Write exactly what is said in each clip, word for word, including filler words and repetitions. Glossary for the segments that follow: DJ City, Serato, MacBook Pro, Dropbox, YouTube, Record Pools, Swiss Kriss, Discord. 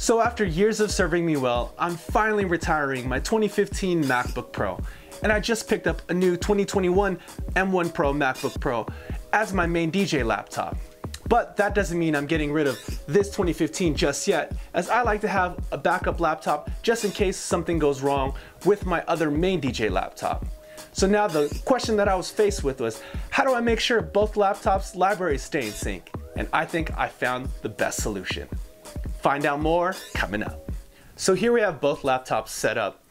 So after years of serving me well, I'm finally retiring my twenty fifteen MacBook Pro. And I just picked up a new twenty twenty-one M one Pro MacBook Pro as my main D J laptop. But that doesn't mean I'm getting rid of this twenty fifteen just yet, as I like to have a backup laptop just in case something goes wrong with my other main D J laptop. So now the question that I was faced with was, how do I make sure both laptops' libraries stay in sync? And I think I found the best solution. Find out more coming up. So here we have both laptops set up.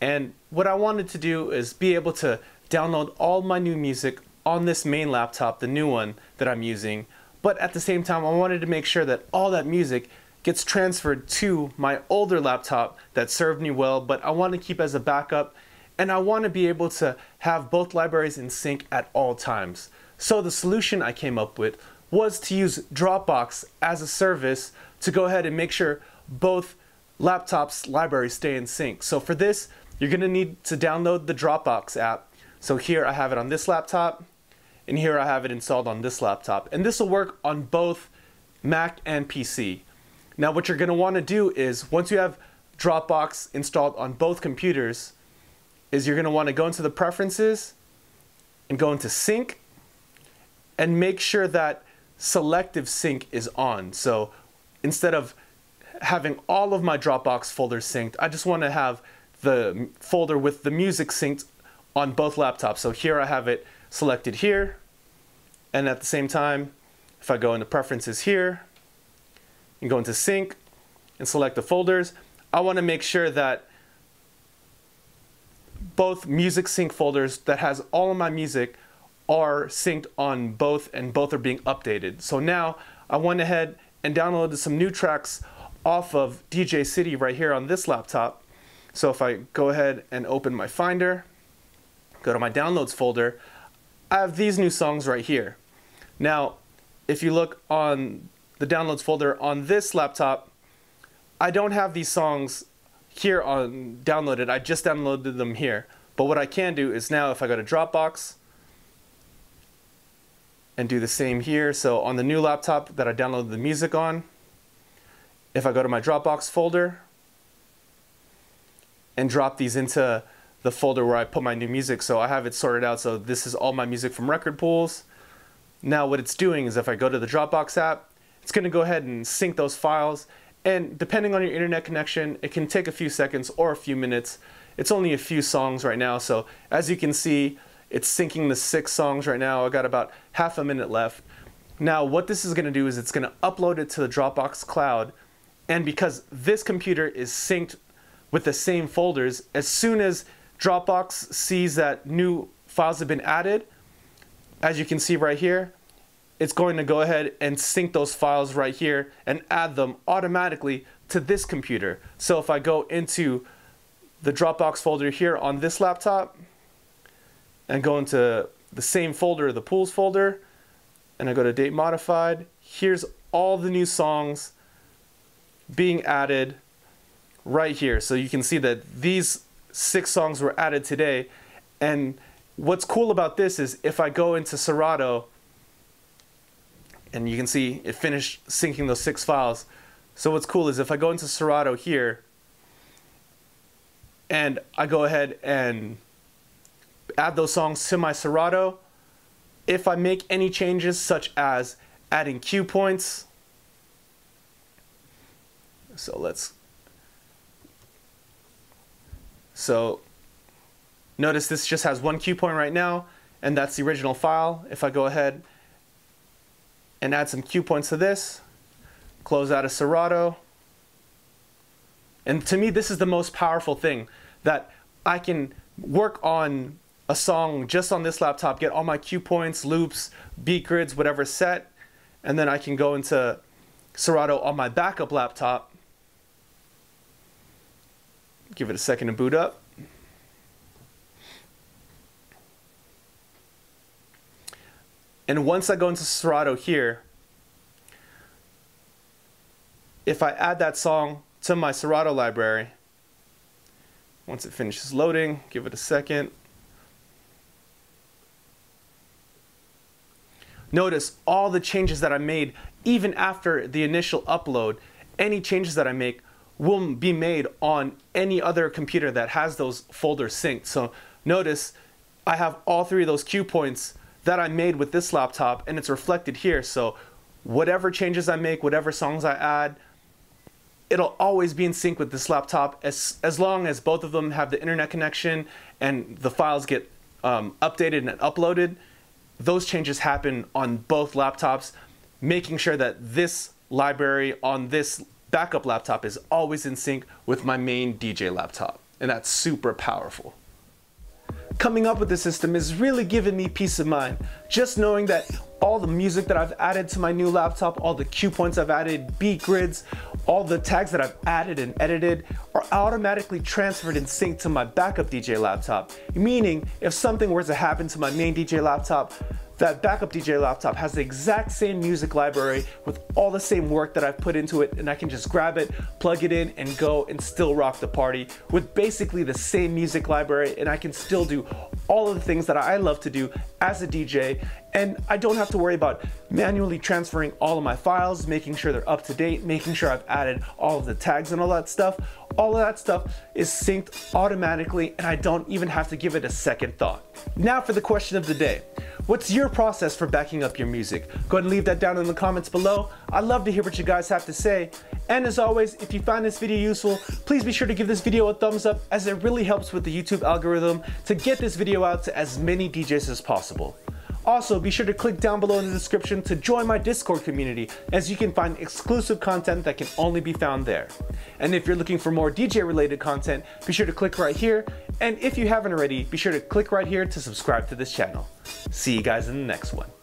And what I wanted to do is be able to download all my new music on this main laptop, the new one that I'm using. But at the same time, I wanted to make sure that all that music gets transferred to my older laptop that served me well, but I want to keep as a backup. And I want to be able to have both libraries in sync at all times. So the solution I came up with was to use Dropbox as a service to go ahead and make sure both laptops' libraries stay in sync. So for this, you're going to need to download the Dropbox app. So here I have it on this laptop, and here I have it installed on this laptop. And this will work on both Mac and P C. Now what you're going to want to do is, once you have Dropbox installed on both computers, is you're going to want to go into the preferences and go into sync and make sure that selective sync is on. So instead of having all of my Dropbox folders synced, I just want to have the folder with the music synced on both laptops. So here I have it selected here, and at the same time, if I go into preferences here and go into sync and select the folders, I want to make sure that both music sync folders that has all of my music are synced on both, and both are being updated. So now I went ahead and downloaded some new tracks off of D J City right here on this laptop. So if I go ahead and open my Finder, go to my downloads folder, I have these new songs right here. Now, if you look on the downloads folder on this laptop, I don't have these songs here on downloaded. I just downloaded them here. But what I can do is now if I go to Dropbox and do the same here. So on the new laptop that I downloaded the music on, if I go to my Dropbox folder and drop these into the folder where I put my new music, so I have it sorted out. So this is all my music from Record Pools. Now what it's doing is if I go to the Dropbox app, it's going to go ahead and sync those files. And depending on your internet connection, it can take a few seconds or a few minutes. It's only a few songs right now. So as you can see, it's syncing the six songs right now. I got about half a minute left. Now what this is going to do is it's going to upload it to the Dropbox cloud. And because this computer is synced with the same folders, as soon as Dropbox sees that new files have been added, as you can see right here, it's going to go ahead and sync those files right here and add them automatically to this computer. So if I go into the Dropbox folder here on this laptop and go into the same folder, the Pools folder, and I go to Date Modified, here's all the new songs being added right here. So you can see that these six songs were added today. And what's cool about this is if I go into Serato, and you can see it finished syncing those six files. So what's cool is if I go into Serato here and I go ahead and add those songs to my Serato, if I make any changes such as adding cue points, so let's, so notice this just has one cue point right now, and that's the original file. If I go ahead and add some cue points to this, close out of Serato. And to me, this is the most powerful thing, that I can work on a song just on this laptop, get all my cue points, loops, beat grids, whatever set, and then I can go into Serato on my backup laptop. Give it a second to boot up. And once I go into Serato here, if I add that song to my Serato library, once it finishes loading, give it a second. Notice all the changes that I made, even after the initial upload, any changes that I make will be made on any other computer that has those folders synced. So notice I have all three of those cue points that I made with this laptop, and it's reflected here. So whatever changes I make, whatever songs I add, it'll always be in sync with this laptop, as, as long as both of them have the internet connection and the files get um, updated and uploaded. Those changes happen on both laptops, making sure that this library on this backup laptop is always in sync with my main D J laptop. And that's super powerful. Coming up with this system is really giving me peace of mind. Just knowing that all the music that I've added to my new laptop, all the cue points I've added, beat grids, all the tags that I've added and edited are automatically transferred and synced to my backup D J laptop. Meaning, if something were to happen to my main D J laptop, that backup D J laptop has the exact same music library with all the same work that I've put into it, and I can just grab it, plug it in, and go and still rock the party with basically the same music library, and I can still do all of the things that I love to do as a D J, and I don't have to worry about manually transferring all of my files, making sure they're up to date, making sure I've added all of the tags and all that stuff. All of that stuff is synced automatically, and I don't even have to give it a second thought. Now for the question of the day. What's your process for backing up your music? Go ahead and leave that down in the comments below. I'd love to hear what you guys have to say. And as always, if you found this video useful, please be sure to give this video a thumbs up, as it really helps with the YouTube algorithm to get this video out to as many D Js as possible. Also, be sure to click down below in the description to join my Discord community, as you can find exclusive content that can only be found there. And if you're looking for more D J related content, be sure to click right here. And if you haven't already, be sure to click right here to subscribe to this channel. See you guys in the next one.